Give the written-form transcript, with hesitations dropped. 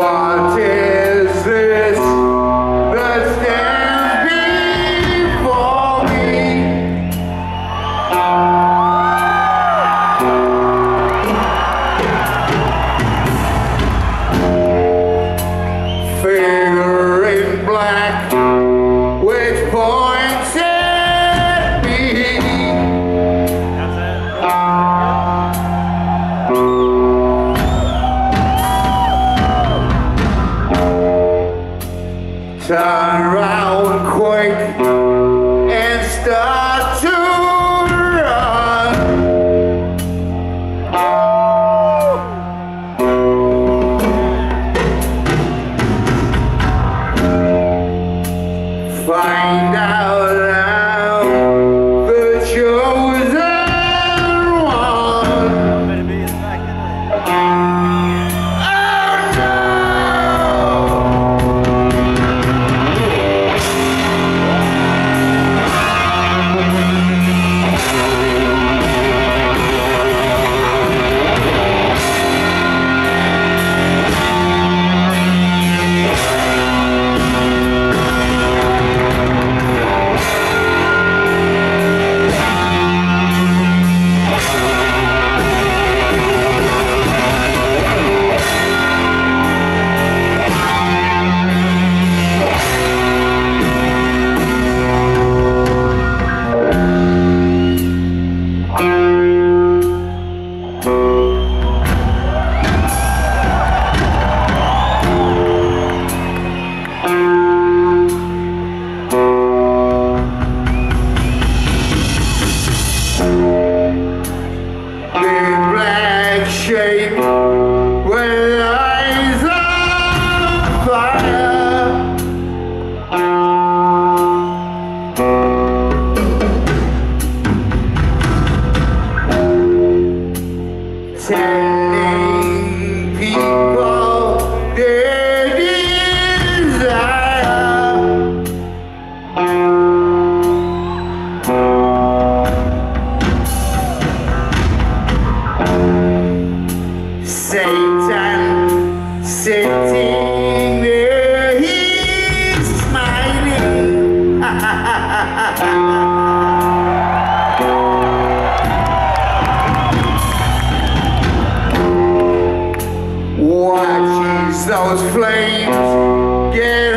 What is this that stands before me? Figure in black, which points at me. Turn around quick and start to run. Oh. Find out how the chosen one. Telling people their desire. Satan sitting there, he's smiling. Watches those flames get